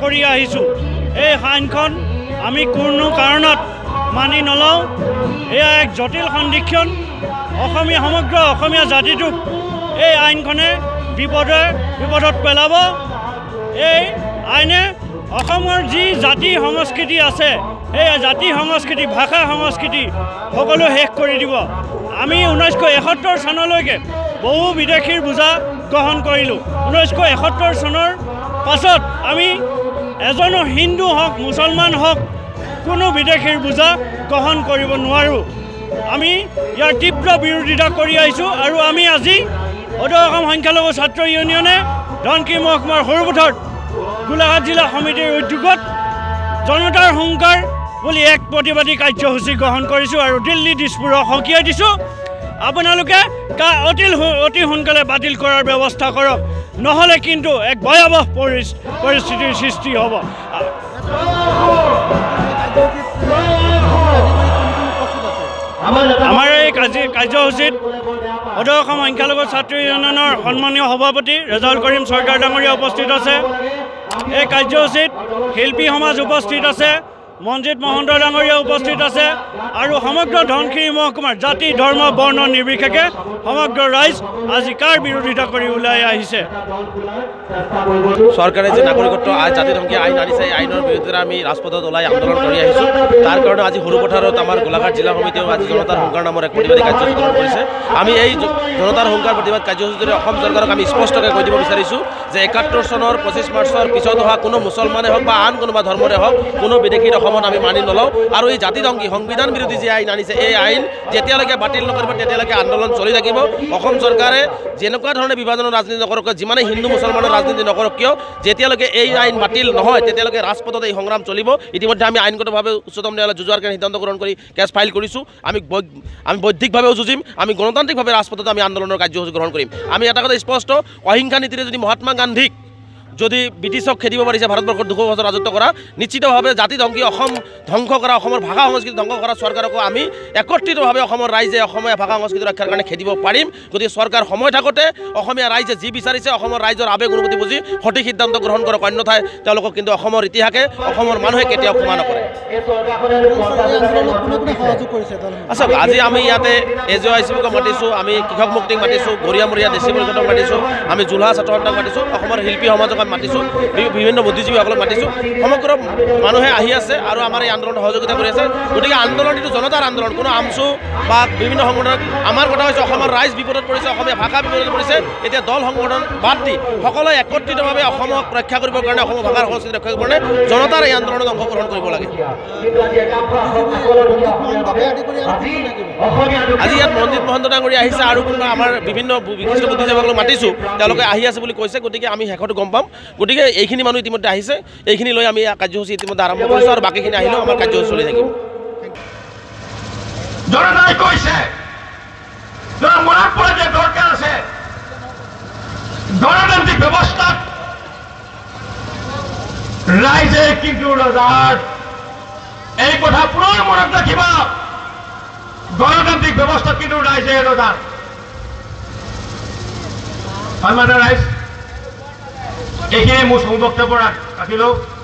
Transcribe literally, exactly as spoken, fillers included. প্ৰতিষ্ঠা কৰি আহিছো। এই আইনখন আমি কোনো কাৰণত মানি নলওঁ। এয়া এক জটিল সন্ধিক্ষণ। অসমীয়া সমগ্ৰ অসমীয়া জাতিটোক এই আইনখনে বিপদে বিপদত পেলাব। এই আইনে অসমৰ যি জাতি সংস্কৃতি আছে, এই জাতি সংস্কৃতি, ভাষা সংস্কৃতি সকলো শেষ কৰি দিব। আমি ঊনৈছশ এসত্তৰ চনলৈকে বহু বিদেশীৰ বুজা গ্ৰহণ কৰিলোঁ। ঊনৈছশ এসত্তৰ চনৰ পাছত আমি এজনো হিন্দু হওক মুছলমান হওক কোনো বিদেশীৰ বুজা গ্ৰহণ কৰিব নোৱাৰোঁ। আমি ইয়াৰ তীব্ৰ বিৰোধিতা কৰি আহিছোঁ। আৰু আমি আজি অদূৰ অসম সংখ্যালঘু ছাত্ৰ ইউনিয়নে ধনশী মহকুমাৰ সৰুপথাৰ গোলাঘাট জিলা সমিতিৰ উদ্যোগত জনতাৰ হুংকাৰ বুলি এক প্ৰতিবাদী কাৰ্যসূচী গ্ৰহণ কৰিছোঁ আৰু দিল্লী দিছপুৰক সকীয়াই দিছোঁ। আপোনালোকে কা অতি অতি সোনকালে বাতিল কৰাৰ ব্যৱস্থা কৰক, নহ'লে কিন্তু এক ভয়াৱহ পৰিস্থিতিৰ সৃষ্টি হ'ব। আমাৰ এই কাৰ্যসূচীত অদূৰ অসম সংখ্যালঘু ছাত্ৰ ইউনিয়নৰ সন্মানীয় সভাপতি ৰেজাউল কৰিম চৰকাৰ ডাঙৰীয়া উপস্থিত আছে। এই কাৰ্যসূচীত শিল্পী সমাজ উপস্থিত আছে, মঞ্জিত মহন্ত ডাঙৰীয়া উপস্থিত আছে আৰু সমগ্ৰ ধনশিৰি মহকুমাৰ জাতি ধৰ্ম বৰ্ণ নিৰ্বিশেষে সমগ্ৰ ৰাইজ আজি কাৰ বিৰোধিতা কৰি ওলাই আহিছে। চৰকাৰে যে নাগৰিকত্ব জাতি ধমকি আইন আনিছে, এই আইনৰ বিৰুদ্ধে আমি ৰাজপথত ওলাই আন্দোলন কৰি আহিছোঁ। তাৰ কাৰণে আজি সৰুপথাৰত আমাৰ গোলাঘাট জিলা সমিতিয়েও আজি জনতাৰ হুংকাৰ নামৰ এক প্ৰতিবাদী কাৰ্যসূচী গ্ৰহণ কৰিছে। আমি এই জনতাৰ হুংকাৰ প্ৰতিবাদ কাৰ্যসূচীৰে অসম চৰকাৰক আমি স্পষ্টকৈ কৈ দিব বিচাৰিছোঁ যে একাত্তৰ চনৰ পঁচিছ মাৰ্চৰ পিছত অহা কোনো মুছলমানে হওক বা আন কোনোবা ধৰ্মৰে হওক কোনো বিদেশী অসমত আমি মানি নলওঁ। আৰু এই জাতি ধংকি সংবিধান বিৰোধী যি আইন আনিছে, এই আইন যেতিয়ালৈকে বাতিল নকৰিব তেতিয়ালৈকে আন্দোলন চলি থাকিব। অসম চৰকাৰে যেনেকুৱা ধৰণে বিভাজনৰ ৰাজনীতি নকৰক, যিমানে হিন্দু মুছলমানৰ ৰাজনীতি নকৰক কিয়, যেতিয়ালৈকে এই আইন বাতিল নহয় তেতিয়ালৈকে ৰাজপথত এই সংগ্ৰাম চলিব। ইতিমধ্যে আমি আইনগতভাৱে উচ্চতম ন্যায়ালয়ত যুঁজাৰ কাৰণে সিদ্ধান্ত গ্ৰহণ কৰি কেছ ফাইল কৰিছোঁ। আমি আমি বৌদ্ধিকভাৱেও যুঁজিম, আমি গণতান্ত্ৰিকভাৱে ৰাজপথত আমি আন্দোলনৰ কাৰ্যসূচী গ্ৰহণ কৰিম। আমি এটা কথা স্পষ্ট, অহিংসা নীতিৰে যদি মহাত্মা গান্ধীক যদি ব্ৰিটিছক খেদিব পাৰিছে ভাৰতবৰ্ষত দুশ বছৰ ৰাজত্ব কৰা, নিশ্চিতভাৱে জাতি ধংকি অসম ধ্বংস কৰা, অসমৰ ভাষা সংস্কৃতি ধ্বংস কৰা চৰকাৰকো আমি একত্ৰিতভাৱে অসমৰ ৰাইজে অসমীয়া ভাষা সংস্কৃতি ৰক্ষাৰ কাৰণে খেদিব পাৰিম। গতিকে চৰকাৰ সময় থাকোঁতে অসমীয়া ৰাইজে যি বিচাৰিছে অসমৰ ৰাইজৰ আৱেগ অনুভূতি বুজি সঠিক সিদ্ধান্ত গ্ৰহণ কৰক, অন্যথাই তেওঁলোকক কিন্তু অসমৰ ইতিহাসে অসমৰ মানুহে কেতিয়াও ক্ষমা নকৰে। আচ্ছা, আজি আমি ইয়াতে এ জে আই চি বিকক মাতিছোঁ, আমি কৃষক মুক্তিক মাতিছোঁ, গৰীয়ামৰীয়া দেশী পৰিষদক মাতিছোঁ, আমি জুলহা ছাত্ৰ সন্থাক মাতিছোঁ, অসমৰ শিল্পী সমাজক মাতিছোঁ, বিভিন্ন বুদ্ধিজীৱীসকলক মাতিছোঁ। সমগ্ৰ মানুহে আহি আছে আৰু আমাৰ এই আন্দোলনত সহযোগিতা কৰি আছে। গতিকে আন্দোলন এইটো জনতাৰ আন্দোলন, কোনো আমচু বা বিভিন্ন সংগঠন। আমাৰ কথা হৈছে অসমৰ ৰাইজ বিপদত পৰিছে, অসমীয়া ভাষা বিপদত পৰিছে। এতিয়া দল সংগঠন বাদ দি সকলোৱে একত্ৰিতভাৱে অসমক ৰক্ষা কৰিবৰ কাৰণে, অসমৰ ভাষাৰ সংস্কৃতি ৰক্ষা কৰিবৰ কাৰণে জনতাৰ এই আন্দোলনত অংশগ্ৰহণ কৰিব লাগে। আজি ইয়াত মঞ্জিত মহন্ত ডাঙৰীয়া আহিছে আৰু কোনোবা আমাৰ বিভিন্ন বিশিষ্ট বুদ্ধিজীৱীসকলক মাতিছোঁ, তেওঁলোকে আহি আছে বুলি কৈছে। গতিকে আমি শেষতো গম পাম। গতিকে এইখিনি মানুহ ইতিমধ্যে আহিছে, এইখিনি লৈ আমি কাৰ্যসূচী ইতিমধ্যে আৰম্ভ কৰিছোঁ আৰু বাকীখিনি আহিলেও আমাৰ কাৰ্যসূচী চলি থাকিব। জনতাই কৈছে মনত পৰে যে দৰকাৰ আছে গণতান্ত্ৰিক ব্যৱস্থাত ৰাইজে কিন্তু ৰজাৰ এই কথা পুনৰ মনত ৰাখিব। গণতান্ত্ৰিক ব্যৱস্থাত কিন্তু ৰাইজে ৰজাৰ সন্মানৰ ৰাইজ। এইখিনি মোৰ বক্তব্য ৰাখিলোঁ।